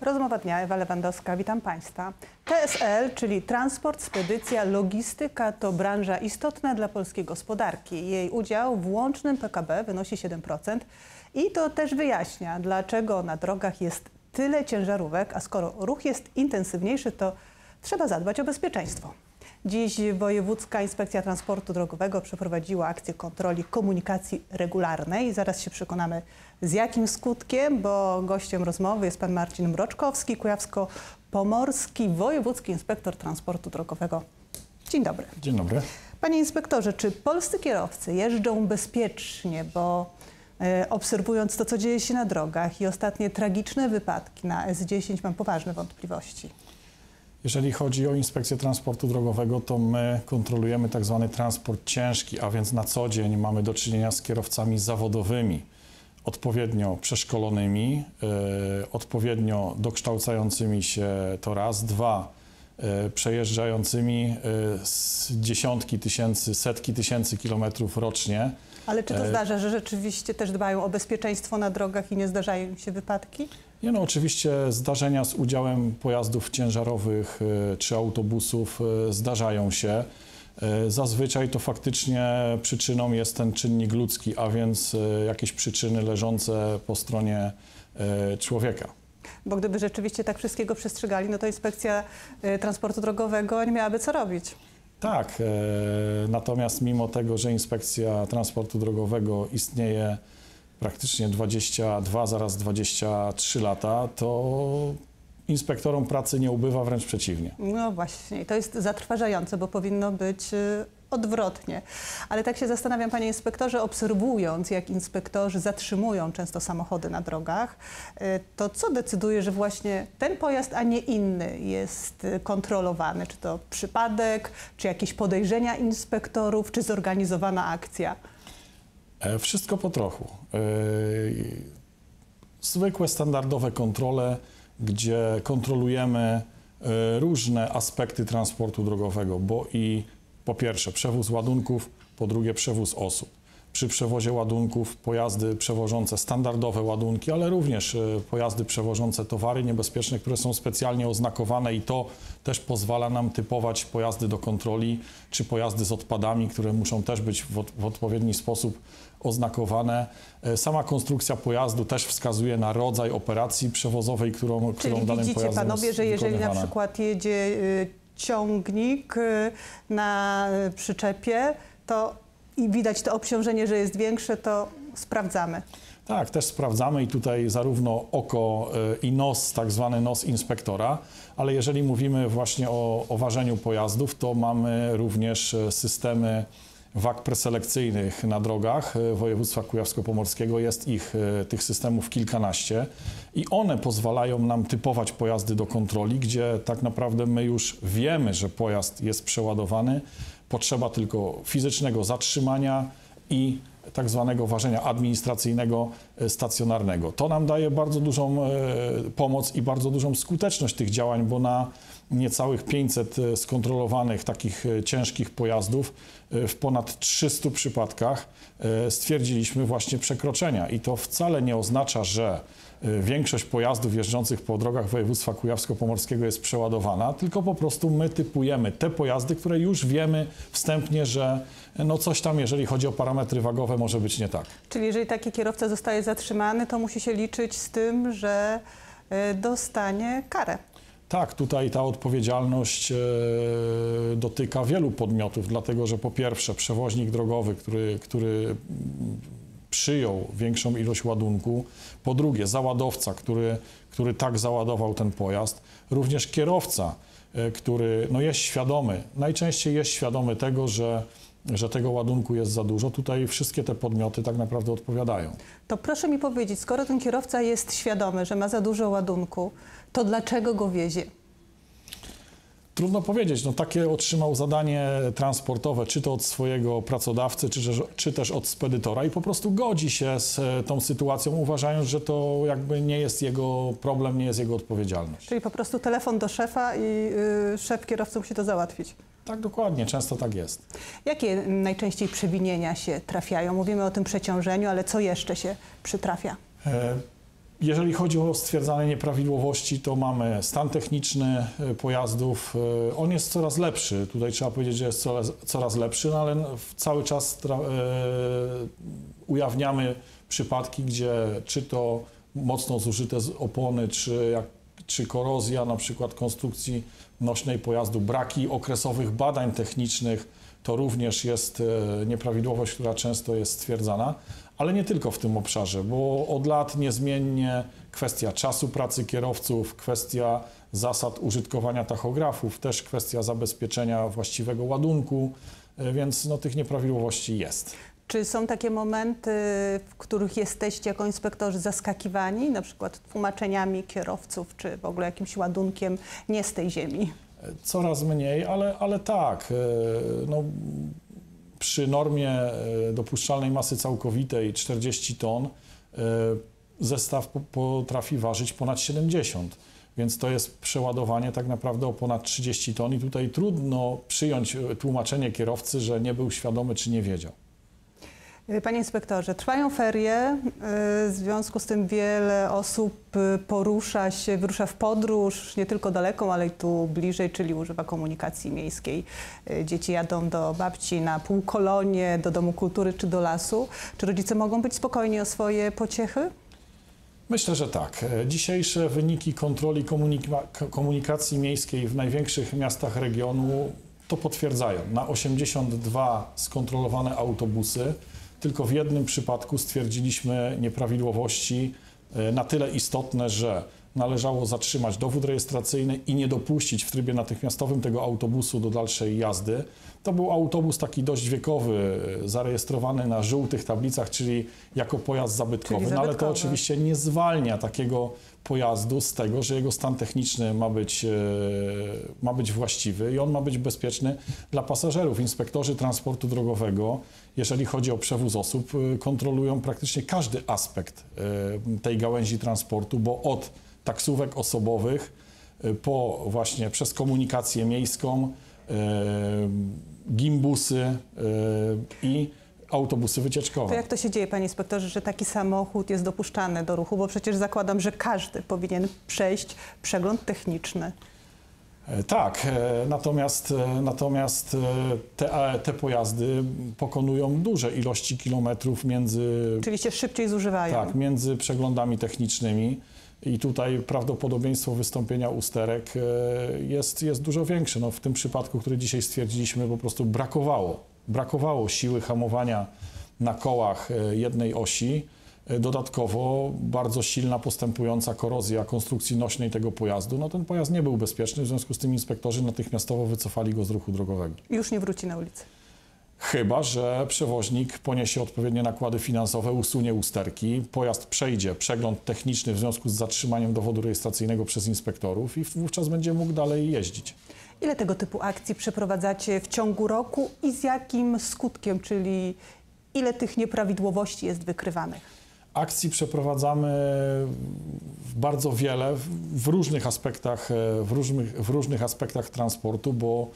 Rozmowa dnia, Ewa Lewandowska, witam Państwa. TSL, czyli transport, spedycja, logistyka to branża istotna dla polskiej gospodarki. Jej udział w łącznym PKB wynosi 7% i to też wyjaśnia, dlaczego na drogach jest tyle ciężarówek, a skoro ruch jest intensywniejszy, to trzeba zadbać o bezpieczeństwo. Dziś Wojewódzka Inspekcja Transportu Drogowego przeprowadziła akcję kontroli komunikacji regularnej. Zaraz się przekonamy, z jakim skutkiem, bo gościem rozmowy jest pan Marcin Mroczkowski, Kujawsko-Pomorski Wojewódzki Inspektor Transportu Drogowego. Dzień dobry. Dzień dobry. Panie inspektorze, czy polscy kierowcy jeżdżą bezpiecznie, bo obserwując to, co dzieje się na drogach i ostatnie tragiczne wypadki na S10, mam poważne wątpliwości. Jeżeli chodzi o Inspekcję Transportu Drogowego, to my kontrolujemy tak zwany transport ciężki, a więc na co dzień mamy do czynienia z kierowcami zawodowymi, odpowiednio przeszkolonymi, odpowiednio dokształcającymi się, to raz, dwa, przejeżdżającymi dziesiątki tysięcy, setki tysięcy kilometrów rocznie. Ale czy to zdarza, że rzeczywiście też dbają o bezpieczeństwo na drogach i nie zdarzają im się wypadki? Nie, no oczywiście zdarzenia z udziałem pojazdów ciężarowych czy autobusów zdarzają się. Zazwyczaj to faktycznie przyczyną jest ten czynnik ludzki, a więc jakieś przyczyny leżące po stronie człowieka. Bo gdyby rzeczywiście tak wszystkiego przestrzegali, no to Inspekcja Transportu Drogowego nie miałaby co robić. Tak, natomiast mimo tego, że Inspekcja Transportu Drogowego istnieje praktycznie 22, zaraz 23 lata, to inspektorom pracy nie ubywa, wręcz przeciwnie. No właśnie, to jest zatrważające, bo powinno być odwrotnie. Ale tak się zastanawiam, panie inspektorze, obserwując, jak inspektorzy zatrzymują często samochody na drogach, to co decyduje, że właśnie ten pojazd, a nie inny jest kontrolowany? Czy to przypadek, czy jakieś podejrzenia inspektorów, czy zorganizowana akcja? Wszystko po trochu. Zwykłe, standardowe kontrole, gdzie kontrolujemy różne aspekty transportu drogowego, bo i po pierwsze przewóz ładunków, po drugie przewóz osób. Przy przewozie ładunków pojazdy przewożące standardowe ładunki, ale również pojazdy przewożące towary niebezpieczne, które są specjalnie oznakowane i to też pozwala nam typować pojazdy do kontroli, czy pojazdy z odpadami, które muszą też być w odpowiedni sposób oznakowane. Sama konstrukcja pojazdu też wskazuje na rodzaj operacji przewozowej, którą danym pojazdem jest wykonywana. Czyli widzicie, panowie, że jeżeli na przykład jedzie ciągnik na przyczepie, to i widać to obciążenie, że jest większe, to sprawdzamy. Tak, też sprawdzamy i tutaj zarówno oko i nos, tak zwany nos inspektora, ale jeżeli mówimy właśnie o ważeniu pojazdów, to mamy również systemy wag preselekcyjnych na drogach województwa kujawsko-pomorskiego. Jest ich, tych systemów kilkanaście i one pozwalają nam typować pojazdy do kontroli, gdzie tak naprawdę my już wiemy, że pojazd jest przeładowany. Potrzeba tylko fizycznego zatrzymania i tak zwanego ważenia administracyjnego, stacjonarnego. To nam daje bardzo dużą pomoc i bardzo dużą skuteczność tych działań, bo na niecałych 500 skontrolowanych takich ciężkich pojazdów w ponad 300 przypadkach stwierdziliśmy właśnie przekroczenia. I to wcale nie oznacza, że większość pojazdów jeżdżących po drogach województwa kujawsko-pomorskiego jest przeładowana, tylko po prostu my typujemy te pojazdy, które już wiemy wstępnie, że no coś tam, jeżeli chodzi o parametry wagowe, może być nie tak. Czyli jeżeli taki kierowca zostaje zatrzymany, to musi się liczyć z tym, że dostanie karę. Tak, tutaj ta odpowiedzialność dotyka wielu podmiotów, dlatego że po pierwsze przewoźnik drogowy, który przyjął większą ilość ładunku, po drugie załadowca, który tak załadował ten pojazd, również kierowca, który no jest świadomy, najczęściej jest świadomy tego, że tego ładunku jest za dużo. Tutaj wszystkie te podmioty tak naprawdę odpowiadają. To proszę mi powiedzieć, skoro ten kierowca jest świadomy, że ma za dużo ładunku, to dlaczego go wiezie? Trudno powiedzieć, no takie otrzymał zadanie transportowe, czy to od swojego pracodawcy, czy też od spedytora i po prostu godzi się z tą sytuacją, uważając, że to jakby nie jest jego problem, nie jest jego odpowiedzialność. Czyli po prostu telefon do szefa i szef kierowcy musi to załatwić. Tak, dokładnie. Często tak jest. Jakie najczęściej przewinienia się trafiają? Mówimy o tym przeciążeniu, ale co jeszcze się przytrafia? Jeżeli chodzi o stwierdzane nieprawidłowości, to mamy stan techniczny pojazdów. On jest coraz lepszy. Tutaj trzeba powiedzieć, że jest coraz lepszy, no ale cały czas ujawniamy przypadki, gdzie czy to mocno zużyte opony, czy korozja na przykład konstrukcji nośnej pojazdu, braki okresowych badań technicznych, to również jest nieprawidłowość, która często jest stwierdzana. Ale nie tylko w tym obszarze, bo od lat niezmiennie kwestia czasu pracy kierowców, kwestia zasad użytkowania tachografów, też kwestia zabezpieczenia właściwego ładunku, więc no, tych nieprawidłowości jest. Czy są takie momenty, w których jesteście jako inspektorzy zaskakiwani, na przykład tłumaczeniami kierowców, czy w ogóle jakimś ładunkiem nie z tej ziemi? Coraz mniej, ale tak. No, przy normie dopuszczalnej masy całkowitej 40 ton zestaw potrafi ważyć ponad 70, więc to jest przeładowanie tak naprawdę o ponad 30 ton i tutaj trudno przyjąć tłumaczenie kierowcy, że nie był świadomy czy nie wiedział. Panie inspektorze, trwają ferie, w związku z tym wiele osób porusza się, wyrusza w podróż, nie tylko daleką, ale i tu bliżej, czyli używa komunikacji miejskiej. Dzieci jadą do babci na półkolonie, do Domu Kultury czy do lasu. Czy rodzice mogą być spokojni o swoje pociechy? Myślę, że tak. Dzisiejsze wyniki kontroli komunikacji miejskiej w największych miastach regionu to potwierdzają. Na 82 skontrolowane autobusy tylko w jednym przypadku stwierdziliśmy nieprawidłowości na tyle istotne, że należało zatrzymać dowód rejestracyjny i nie dopuścić w trybie natychmiastowym tego autobusu do dalszej jazdy. To był autobus taki dość wiekowy, zarejestrowany na żółtych tablicach, czyli jako pojazd zabytkowy. No, ale to oczywiście nie zwalnia takiego pojazdu z tego, że jego stan techniczny ma być właściwy i on ma być bezpieczny dla pasażerów. Inspektorzy transportu drogowego, jeżeli chodzi o przewóz osób, kontrolują praktycznie każdy aspekt tej gałęzi transportu, bo od taksówek osobowych po właśnie przez komunikację miejską, gimbusy i autobusy wycieczkowe. To jak to się dzieje, panie inspektorze, że taki samochód jest dopuszczany do ruchu? Bo przecież zakładam, że każdy powinien przejść przegląd techniczny. Tak, natomiast te pojazdy pokonują duże ilości kilometrów między... Czyli się szybciej zużywają. Tak, między przeglądami technicznymi. I tutaj prawdopodobieństwo wystąpienia usterek jest dużo większe. No, w tym przypadku, który dzisiaj stwierdziliśmy, po prostu brakowało siły hamowania na kołach jednej osi. Dodatkowo bardzo silna, postępująca korozja konstrukcji nośnej tego pojazdu. No, ten pojazd nie był bezpieczny, w związku z tym inspektorzy natychmiastowo wycofali go z ruchu drogowego. Już nie wróci na ulicę. Chyba że przewoźnik poniesie odpowiednie nakłady finansowe, usunie usterki, pojazd przejdzie przegląd techniczny w związku z zatrzymaniem dowodu rejestracyjnego przez inspektorów i wówczas będzie mógł dalej jeździć. Ile tego typu akcji przeprowadzacie w ciągu roku i z jakim skutkiem, czyli ile tych nieprawidłowości jest wykrywanych? Akcji przeprowadzamy bardzo wiele w różnych aspektach transportu, bo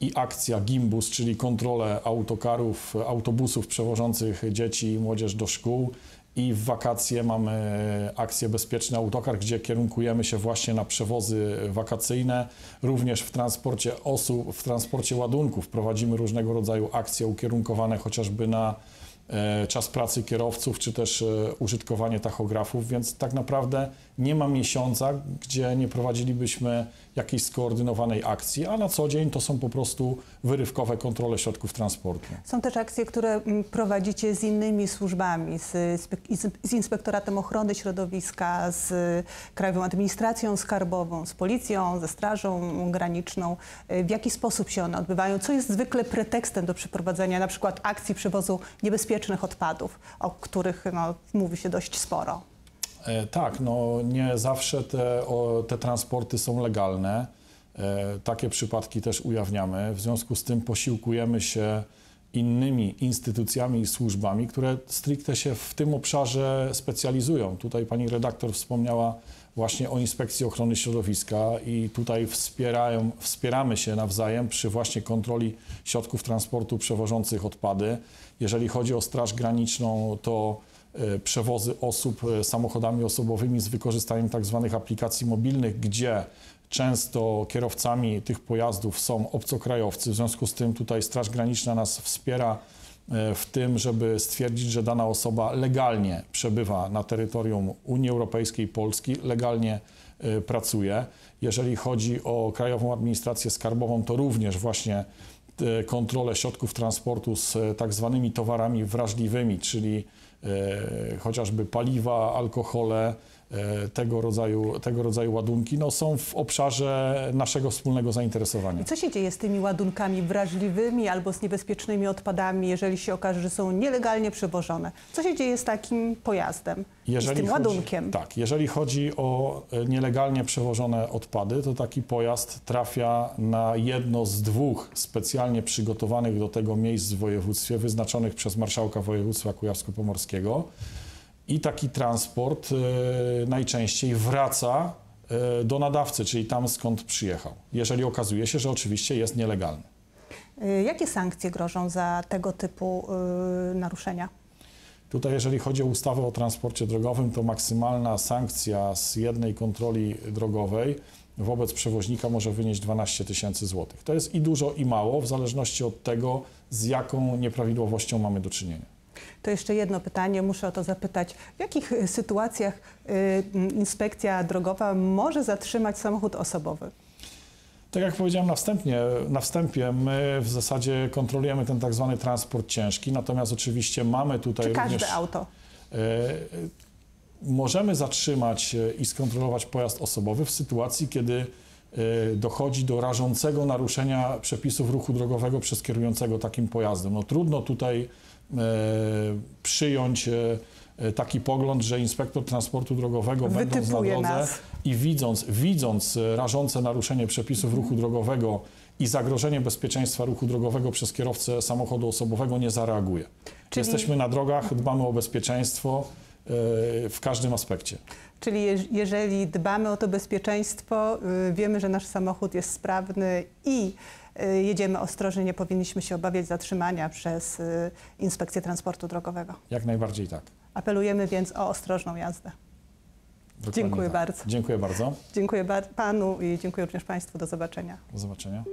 i akcja Gimbus, czyli kontrolę autokarów, autobusów przewożących dzieci i młodzież do szkół i w wakacje mamy akcję Bezpieczny Autokar, gdzie kierunkujemy się właśnie na przewozy wakacyjne. Również w transporcie osób, w transporcie ładunków prowadzimy różnego rodzaju akcje ukierunkowane chociażby na czas pracy kierowców, czy też użytkowanie tachografów, więc tak naprawdę nie ma miesiąca, gdzie nie prowadzilibyśmy jakiejś skoordynowanej akcji, a na co dzień to są po prostu wyrywkowe kontrole środków transportu. Są też akcje, które prowadzicie z innymi służbami, z Inspektoratem Ochrony Środowiska, z Krajową Administracją Skarbową, z Policją, ze Strażą Graniczną. W jaki sposób się one odbywają? Co jest zwykle pretekstem do przeprowadzenia na przykład akcji przewozu niebezpiecznych odpadów, o których no, mówi się dość sporo? Tak, no nie zawsze te transporty są legalne. Takie przypadki też ujawniamy. W związku z tym posiłkujemy się innymi instytucjami i służbami, które stricte się w tym obszarze specjalizują. Tutaj pani redaktor wspomniała właśnie o Inspekcji Ochrony Środowiska i tutaj wspieramy się nawzajem przy właśnie kontroli środków transportu przewożących odpady. Jeżeli chodzi o Straż Graniczną, to przewozy osób samochodami osobowymi z wykorzystaniem tzw. aplikacji mobilnych, gdzie często kierowcami tych pojazdów są obcokrajowcy. W związku z tym tutaj Straż Graniczna nas wspiera w tym, żeby stwierdzić, że dana osoba legalnie przebywa na terytorium Unii Europejskiej, Polski, legalnie pracuje. Jeżeli chodzi o Krajową Administrację Skarbową, to również właśnie kontrolę środków transportu z tak zwanymi towarami wrażliwymi, czyli chociażby paliwa, alkohole, tego rodzaju ładunki są w obszarze naszego wspólnego zainteresowania. I co się dzieje z tymi ładunkami wrażliwymi albo z niebezpiecznymi odpadami, jeżeli się okaże, że są nielegalnie przewożone? Co się dzieje z takim pojazdem, z tym ładunkiem? Tak, jeżeli chodzi o nielegalnie przewożone odpady, to taki pojazd trafia na jedno z dwóch specjalnie przygotowanych do tego miejsc w województwie, wyznaczonych przez marszałka województwa kujawsko-pomorskiego. I taki transport najczęściej wraca do nadawcy, czyli tam, skąd przyjechał, jeżeli okazuje się, że oczywiście jest nielegalny. Jakie sankcje grożą za tego typu naruszenia? Tutaj, jeżeli chodzi o ustawę o transporcie drogowym, to maksymalna sankcja z jednej kontroli drogowej wobec przewoźnika może wynieść 12 000 złotych. To jest i dużo, i mało, w zależności od tego, z jaką nieprawidłowością mamy do czynienia. To jeszcze jedno pytanie, muszę o to zapytać. W jakich sytuacjach inspekcja drogowa może zatrzymać samochód osobowy? Tak jak powiedziałem na wstępie, my w zasadzie kontrolujemy ten tak zwany transport ciężki, natomiast oczywiście mamy tutaj również... Czy każde auto? Możemy zatrzymać i skontrolować pojazd osobowy w sytuacji, kiedy dochodzi do rażącego naruszenia przepisów ruchu drogowego przez kierującego takim pojazdem. No, trudno tutaj przyjąć taki pogląd, że inspektor transportu drogowego, będąc na drodze i widząc rażące naruszenie przepisów ruchu drogowego i zagrożenie bezpieczeństwa ruchu drogowego przez kierowcę samochodu osobowego, nie zareaguje. Czyli... Jesteśmy na drogach, dbamy o bezpieczeństwo w każdym aspekcie. Czyli jeżeli dbamy o to bezpieczeństwo, wiemy, że nasz samochód jest sprawny i jedziemy ostrożnie, nie powinniśmy się obawiać zatrzymania przez Inspekcję Transportu Drogowego. Jak najbardziej tak. Apelujemy więc o ostrożną jazdę. Dokładnie. Dziękuję bardzo. Dziękuję bardzo. Dziękuję panu i dziękuję również państwu. Do zobaczenia. Do zobaczenia.